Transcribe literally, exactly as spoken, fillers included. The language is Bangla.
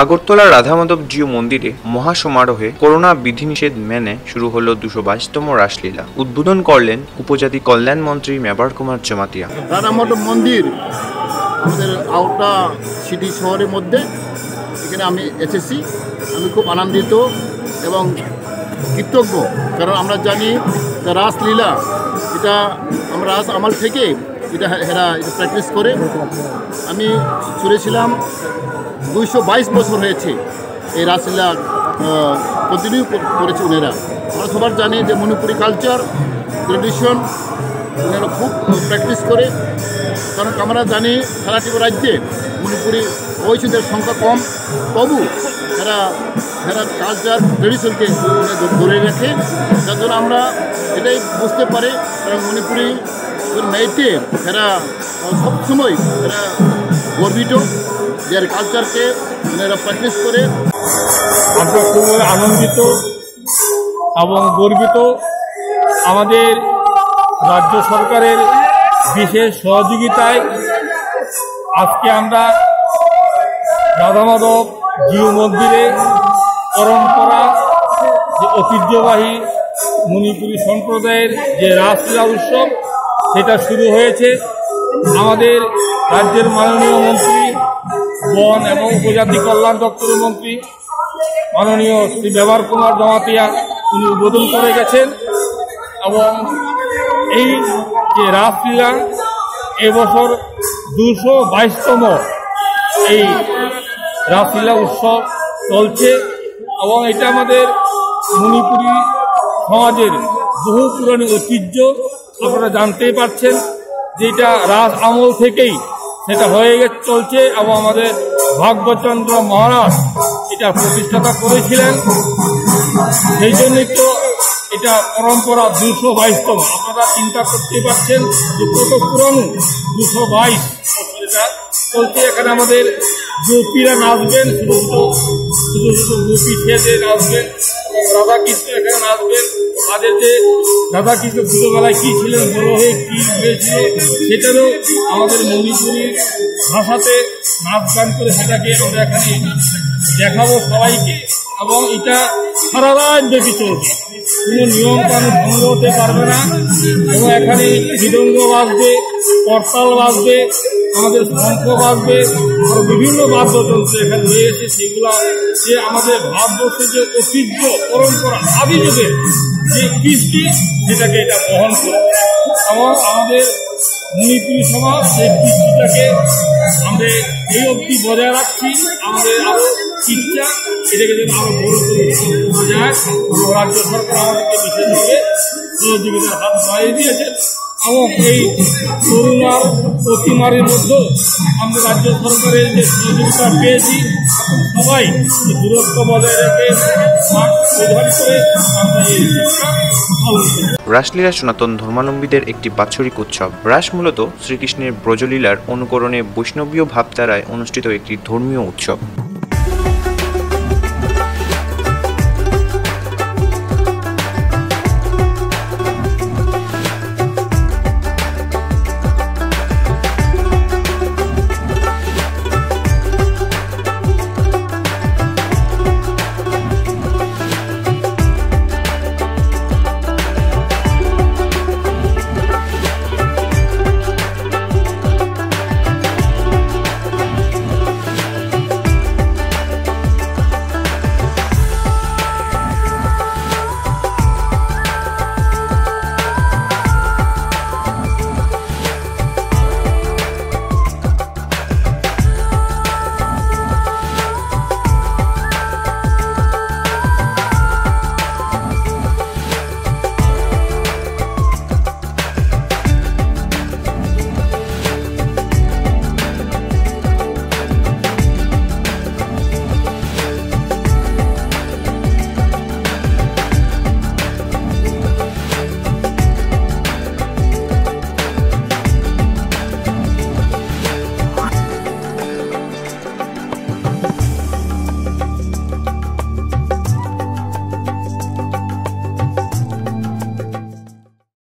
আগরতলা রাধামাধব জিও মন্দিরে মহাসমারোহে করোনা বিধিনিষেধ মেনে শুরু হলো দুশো বাইশতম রাসলীলা। উদ্বোধন করলেন উপজাতি কল্যাণ মন্ত্রী বেবার কুমার জামাতিয়া। রাধামাধব মন্দির আমাদের আউটা সিটি শহরের মধ্যে, এখানে আমি এসেছি, আমি খুব আনন্দিত এবং কৃতজ্ঞ। কারণ আমরা জানি রাসলীলা এটা আমরা রাস আমল থেকে এটা এরা এটা প্র্যাকটিস করে। আমি শুনেছিলাম দুইশো বাইশ বছর হয়েছে এই রাসলীলা কন্টিনিউ করেছে ওনারা। আমরা সবার জানি যে মণিপুরি কালচার ট্রেডিশন ওনারা খুব প্র্যাকটিস করে, কারণ আমরা জানি সারা রাজ্যে মণিপুরি ঐশীদের সংখ্যা কম, তবু এরা এরা কালচার ট্রেডিশনকে ধরে রাখে। যার জন্য আমরা এটাই বুঝতে পারি কারণ মণিপুরি মেয়েতে এরা সবসময় এরা গর্বিত, যার কালচারকে ওনারা প্র্যাকটিস করে। আমরা খুব আনন্দিত এবং গর্বিত আমাদের রাজ্য সরকারের বিশেষ সহযোগিতায় আজকে আমরা রাধামাধব জিও মন্দিরে পরম্পরা যে ঐতিহ্যবাহী মণিপুরী সম্প্রদায়ের যে রাসলীলা উৎসব সেটা শুরু হয়েছে। আমাদের রাজ্যের মাননীয় মন্ত্রী বন এবং উপজাতি কল্যাণ দপ্তরের মন্ত্রী মাননীয় শ্রী বেবার কুমার জামাতিয়া তিনি উদ্বোধন করে গেছেন। এবং এই যে রাসলীলা এবছর দুশো বাইশতম এই রাসলীলা উৎসব চলছে এবং এটা আমাদের মণিপুরী সমাজের বহু পুরানো ঐতিহ্য। আপনারা জানতেই পারছেন যেটা রাস আমল থেকেই সেটা হয়ে গেছে চলছে এবং আমাদের ভাগ্যচন্দ্র মহারাজ এটা প্রতিষ্ঠাতা করেছিলেন, সেই জন্যই তো এটা পরম্পরা দুশো বাইশতম। আপনারা চিন্তা করতে পারছেন যে কত পুরানো দুশো বাইশ এটা চলছে। এখানে আমাদের গোপীরা নাচবেন, ছোটো ছোটো ছোটো গোপী খেয়ে নাচবেন এবং রাধাকৃষ্ণ এখানে নাচবেন। তাদের যে রাধাকৃষ্ণ ছোটোবেলায় কী ছিলেন, বড় হয়ে কী হয়েছিল সেটারও আমাদের মণিপুরি ভাষাতে নাচ গান করে সেটাকে আমরা এখানে দেখাবো সবাইকে। এবং এটা সারা রাত ব্যাপী চলছে, কোনো নিয়ম কানুন ভঙ্গ হতে পারবে না। এবং এখানে মৃদঙ্গ বাজবে, করতাল বাজবে, আমাদের শঙ্খ বাজবে, আরও বিভিন্ন বাদ্যযন্ত্র এখানে নিয়ে এসে সেগুলো যে আমাদের ভারতবর্ষের যে ঐতিহ্য পরম্পরা আদি যুগে যে কৃষ্টি সেটাকে এটা বহন করে। এবং আমাদের মণিপুরী সমাজ সেই কৃষ্টিটাকে আমরা এই অবধি বজায় রাখছি। আমাদের আরও ইচ্ছা এটাকে যেন আরও বড় করে বজায় রাজ্য সরকার আমাদেরকে বিশেষভাবে সহযোগিতার হাত বাড়িয়ে দিয়েছেন। এবং এই করোনা প্রতিমারির মধ্যেও আমরা রাজ্য সরকারের যে সহযোগিতা পেয়েছি, সবাই দূরত্ব বজায় রেখে রাসলীলা সনাতন ধর্মাবলম্বীদের একটি বাৎসরিক উৎসব। রাস মূলত শ্রীকৃষ্ণের ব্রজলীলার অনুকরণে বৈষ্ণবীয় ভাবধারায় অনুষ্ঠিত একটি ধর্মীয় উৎসব।